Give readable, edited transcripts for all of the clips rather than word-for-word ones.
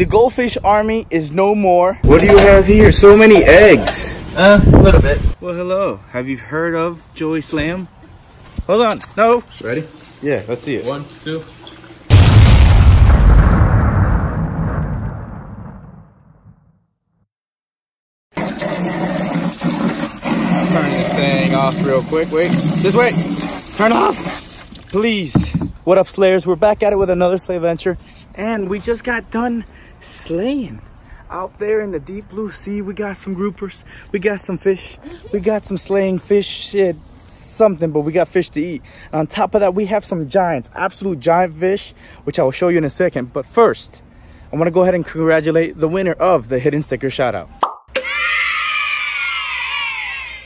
The goldfish army is no more. What do you have here? So many eggs. A little bit. Well, hello. Have you heard of Joey Slay Em? Hold on. No. Ready? Yeah, let's see it. 1, 2. Turn this thing off real quick. Wait. This way. Turn off. Please. What up, Slayers? We're back at it with another slay venture. And we just got done slaying out there in the deep blue sea. We got some groupers, we got some fish, we got some slaying fish, shit, something, but we got fish to eat. And on top of that, we have some giants, absolute giant fish, which I will show you in a second. But first, I want to go ahead and congratulate the winner of the hidden sticker shout out.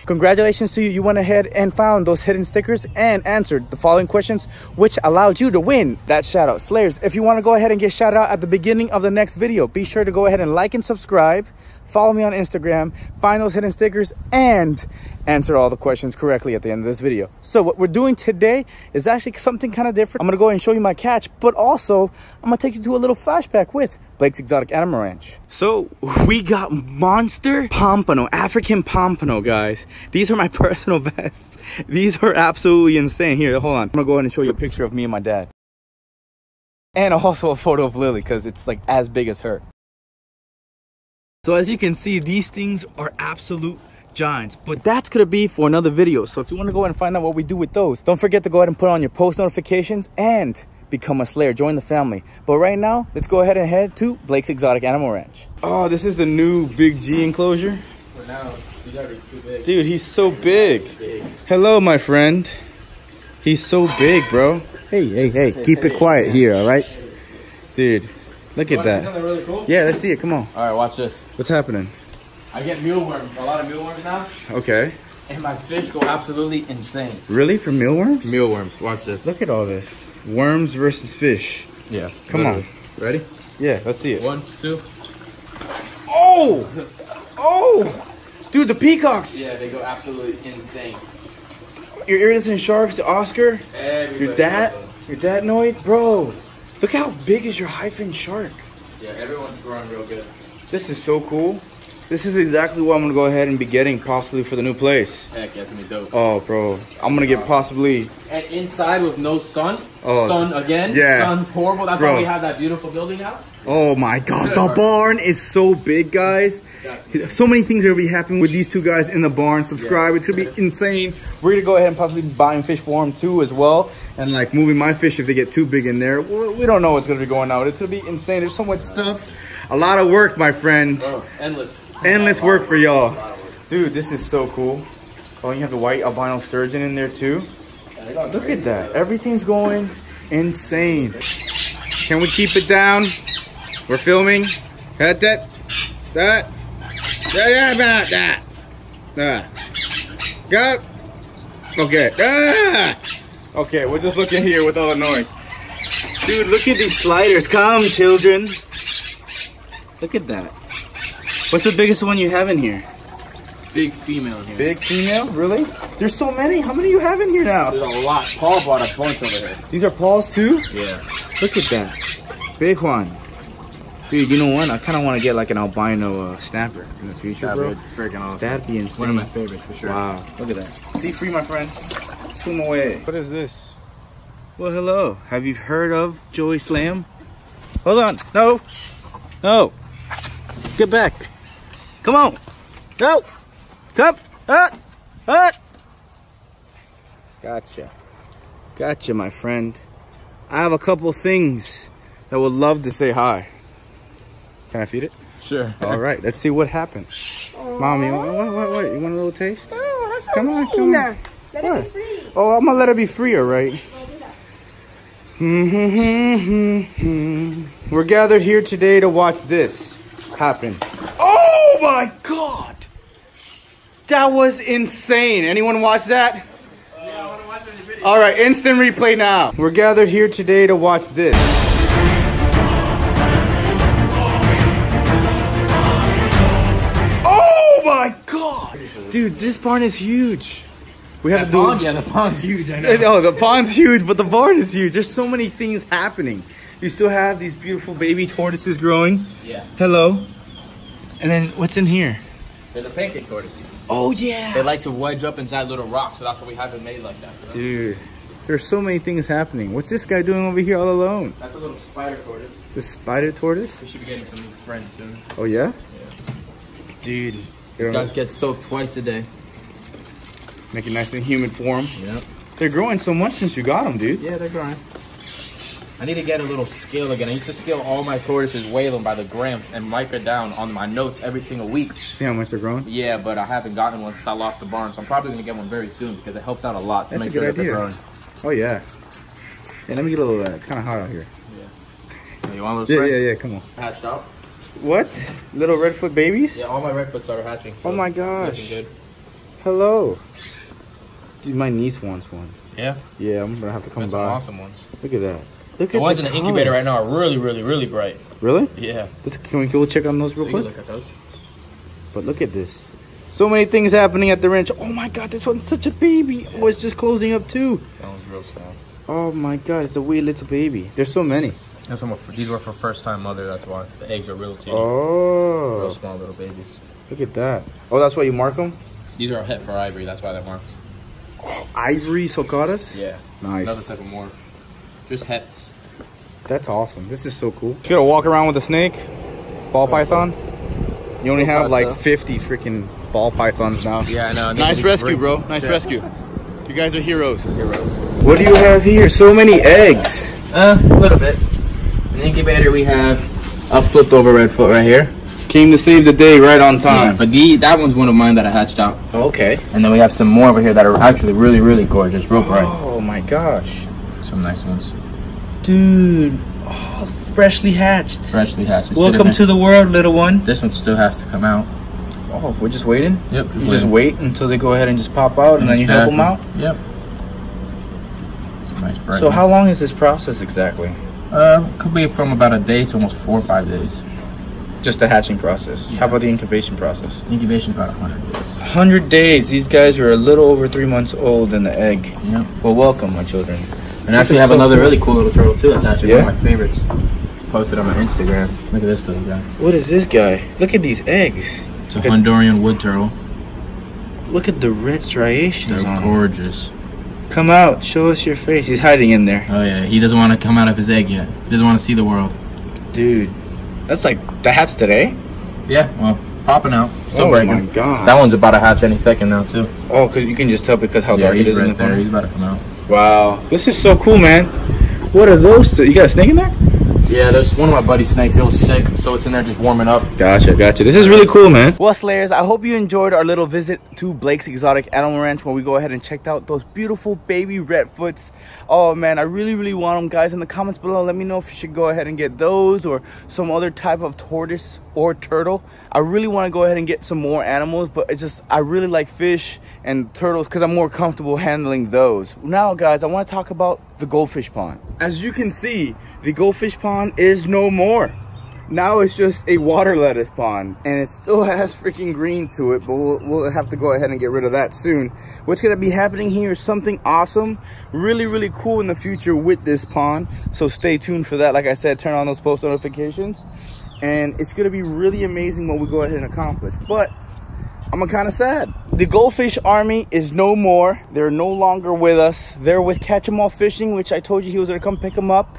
Congratulations to you. You went ahead and found those hidden stickers and answered the following questions, which allowed you to win that shout out. Slayers, if you want to go ahead and get shout out at the beginning of the next video, be sure to go ahead and like and subscribe, follow me on Instagram, find those hidden stickers, and answer all the questions correctly at the end of this video. So what we're doing today is actually something kind of different. I'm gonna go ahead and show you my catch, but also I'm gonna take you to a little flashback with Blake's Exotic Animal Ranch. So we got monster pompano, African pompano, guys. These are my personal bests. These are absolutely insane. Here, hold on. I'm gonna go ahead and show you a picture of me and my dad. And also a photo of Lily, because it's like as big as her. So as you can see, these things are absolute giants, but that's gonna be for another video. So if you wanna go ahead and find out what we do with those, don't forget to go ahead and put on your post notifications and become a slayer, join the family. But right now, let's go ahead and head to Blake's Exotic Animal Ranch. Oh, this is the new Big G enclosure. For now, he's already too big. Dude, he's so big. Hello, my friend. He's so big, bro. Hey, hey, hey, keep it quiet here, all right? Dude, look at that. Isn't that really cool? Yeah, let's see it, come on. All right, watch this. What's happening? I get mealworms, a lot of mealworms now. Okay. And my fish go absolutely insane. Really, for mealworms? Mealworms, watch this. Look at all this. Worms versus fish. Yeah. Come on. Ready? Yeah, let's see it. 1, 2. Oh! Oh! Dude, the peacocks! Yeah, they go absolutely insane. Your iridescent sharks, the Oscar. Everybody, your dad Noid? Bro, look how big is your hyphen shark. Yeah, everyone's growing real good. This is so cool. This is exactly what I'm gonna go ahead and be getting possibly for the new place. Heck, that's gonna be dope. Oh, bro, I'm gonna get possibly. And inside with no sun. Oh, sun again. Yeah. Sun's horrible. That's why we have that beautiful building now. Oh my God, the barn is so big, guys. Exactly. So many things are gonna be happening with these two guys in the barn. Subscribe. Yeah. It's gonna be insane. We're gonna go ahead and possibly be buying fish for them too as well, and like moving my fish if they get too big in there. We don't know what's gonna be going on. It's gonna be insane. There's so much stuff. A lot of work, my friend. Bro, endless work for y'all. Dude, this is so cool. Oh, you have the white albino sturgeon in there too. Yeah, look at that. Everything's going insane. Can we keep it down? We're filming. Go. Okay. Okay, we're just looking here with all the noise. Dude, look at these sliders. Come, children. Look at that. What's the biggest one you have in here? Big female in here. Big female? Really? There's so many. How many do you have in here now? There's a lot. Paul bought a bunch over here. These are Paul's too? Yeah. Look at that. Big one. Dude, you know what? I kind of want to get like an albino snapper in the future, bro. That'd be freaking awesome. That'd be insane. One of my favorites for sure. Wow. Look at that. Be free, my friend. Swim away. What is this? Well, hello. Have you heard of Joey Slay Em? Hold on. No. No. Get back. Come on. Go. Come. Gotcha. Gotcha, my friend. I have a couple things that would love to say hi. Can I feed it? Sure. All right. Let's see what happens. Aww. Mommy, what? You want a little taste? Oh, that's so come on. Let it be free. Oh, I'm going to let it be free, all right? We're gathered here today to watch this happen. Oh my God, that was insane. Anyone watch that? Yeah, I want to watch it on your video. All right, instant replay now. We're gathered here today to watch this. Oh my God, dude, this barn is huge. We have the pond, yeah, the pond's huge, I know. No, the pond's huge, but the barn is huge. There's so many things happening. You still have these beautiful baby tortoises growing. Yeah. Hello. And then what's in here? There's a pancake tortoise. Oh yeah. They like to wedge up inside little rocks, so that's what we have them made like that. So dude, there's so many things happening. What's this guy doing over here all alone? That's a little spider tortoise. It's a spider tortoise? We should be getting some new friends soon. Oh yeah? Yeah. Dude. These guys get soaked twice a day. Make it nice and humid for them. Yep. They're growing so much since you got them, dude. Yeah, they're growing. I need to get a little scale again. I used to scale all my tortoises, weigh them by the grams, and wipe it down on my notes every single week. See how much they're growing? Yeah, but I haven't gotten one since I lost the barn, so I'm probably going to get one very soon because it helps out a lot to make sure that they're growing. Oh, yeah. Yeah, let me get a little of that. It's kind of hot out here. Yeah. You want a little spray? Yeah, yeah, come on. Hatched out. What? Little redfoot babies? Yeah, all my redfoots started hatching. So oh, my gosh. Looking good. Hello. Dude, my niece wants one. Yeah? Yeah, I'm going to have to come by. Some awesome ones. Look at that. Look the ones in the incubator right now are really, really, really bright. Really? Yeah. Can we go check on those real quick? Look at those. But look at this. So many things happening at the ranch. Oh my God, this one's such a baby. Yeah. Oh, it's just closing up too. That one's real small. Oh my God, it's a wee little baby. There's so many. These were for first-time mother. That's why the eggs are real teeny. Oh. Real small little babies. Look at that. Oh, that's why you mark them. These are het for ivory. That's why they're marked. Oh, ivory sulcatas. Yeah. Nice. Another type of mark. Just hets. That's awesome. This is so cool. You gotta walk around with a snake, ball python. You only have like 50 freaking ball pythons now. Yeah, I know. Nice rescue, bro. Nice rescue. You guys are heroes. Heroes. What do you have here? So many eggs. A little bit. In the incubator, we have a flipped over redfoot right here. Came to save the day right on time. Yeah, but that one's one of mine that I hatched out. Okay. And then we have some more over here that are actually really, really gorgeous. Real bright. Oh my gosh. Some nice ones. Dude, oh, freshly hatched. Freshly hatched. Welcome to the world, little one. This one still has to come out. Oh, we're just waiting? Yep. Just wait until they go ahead and just pop out and then you help them out? Yep. It's a nice bright one. How long is this process exactly? Could be from about a day to almost 4 or 5 days. Just the hatching process. Yeah. How about the incubation process? Incubation about 100 days. 100 days. These guys are a little over 3 months old in the egg. Yep. Well, welcome, my children. And actually have another really cool little turtle too. That's actually one of my favorites. Posted on my Instagram. Look at this little guy. What is this guy? Look at these eggs. It's a Honduran wood turtle. Look at the red striations. They're gorgeous. Come out. Show us your face. He's hiding in there. Oh yeah. He doesn't want to come out of his egg yet. He doesn't want to see the world. Dude. That's like the hatch today? Yeah. Well, popping out. Still breaking. Oh my God. That one's about to hatch any second now too. Oh, because you can just tell because how dark it is in the corner. He's about to come out. Wow, this is so cool, man. What are those two? You got a snake in there? Yeah, there's one of my buddy's snakes. It was sick, so it's in there just warming up. Gotcha, gotcha. This is really cool, man. Well, Slayers, I hope you enjoyed our little visit to Blake's Exotic Animal Ranch where we go ahead and checked out those beautiful baby redfoots. Oh, man, I really, really want them, guys. In the comments below, let me know if you should go ahead and get those or some other type of tortoise or turtle. I really want to go ahead and get some more animals, but it's just I really like fish and turtles because I'm more comfortable handling those. Now, guys, I want to talk about the goldfish pond. As you can see, the goldfish pond is no more. Now it's just a water lettuce pond, and it still has freaking green to it, but we'll have to go ahead and get rid of that soon. What's going to be happening here is something awesome, really, really cool in the future with this pond, so stay tuned for that. Like I said, turn on those post notifications. And it's going to be really amazing what we go ahead and accomplish. But I'm kind of sad. The goldfish army is no more. They're no longer with us. They're with Catch 'em All Fishing, which I told you he was going to come pick them up.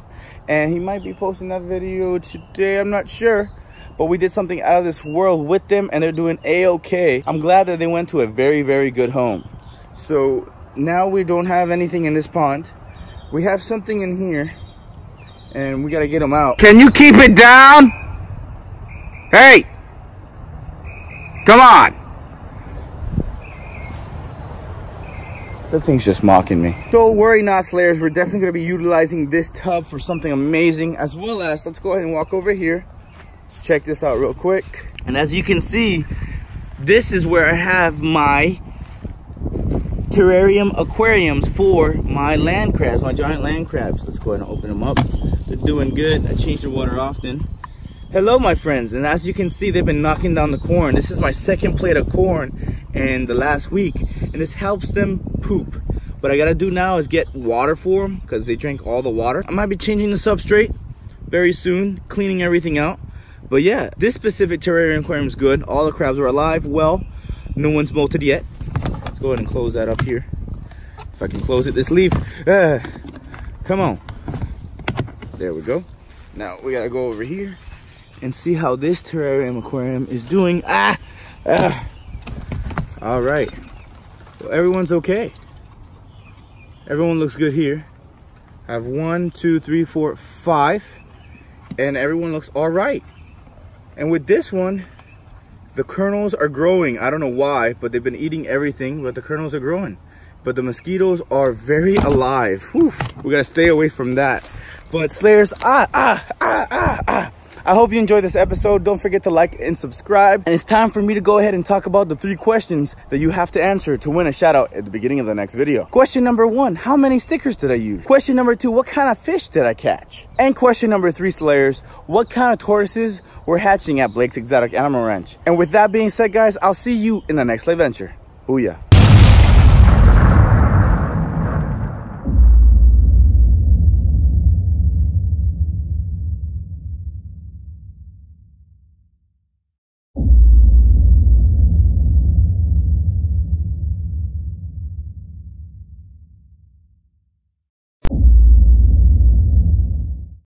And he might be posting that video today. I'm not sure. But we did something out of this world with them. And they're doing A-OK. I'm glad that they went to a very, very good home. So now we don't have anything in this pond. We have something in here. And we got to get them out. Can you keep it down? Hey! Come on! That thing's just mocking me. Don't worry, not Slayers. We're definitely going to be utilizing this tub for something amazing. As well as, let's go ahead and walk over here. Let's check this out real quick. And as you can see, this is where I have my terrarium aquariums for my land crabs, my giant land crabs. Let's go ahead and open them up. They're doing good. I change the water often. Hello, my friends, and as you can see, they've been knocking down the corn. This is my second plate of corn in the last week, and this helps them poop. What I gotta do now is get water for them because they drink all the water. I might be changing the substrate. very soon, cleaning everything out. But yeah, this specific terrarium aquarium is good. All the crabs are alive, well, no one's molted yet. Let's go ahead and close that up here. If I can close it, this leaf. Come on. There we go. Now we gotta go over here and see how this terrarium aquarium is doing. All right. Well, everyone's okay. Everyone looks good here. I have 1, 2, 3, 4, 5. And everyone looks all right. And with this one, the kernels are growing. I don't know why, but they've been eating everything, but the kernels are growing. But the mosquitoes are very alive. Whew. We gotta stay away from that. But Slayers, I hope you enjoyed this episode. Don't forget to like and subscribe. And it's time for me to go ahead and talk about the 3 questions that you have to answer to win a shout out at the beginning of the next video. Question number 1, how many stickers did I use? Question number 2, what kind of fish did I catch? And question number 3, Slayers, what kind of tortoises were hatching at Blake's Exotic Animal Ranch? And with that being said, guys, I'll see you in the next adventure. Booyah.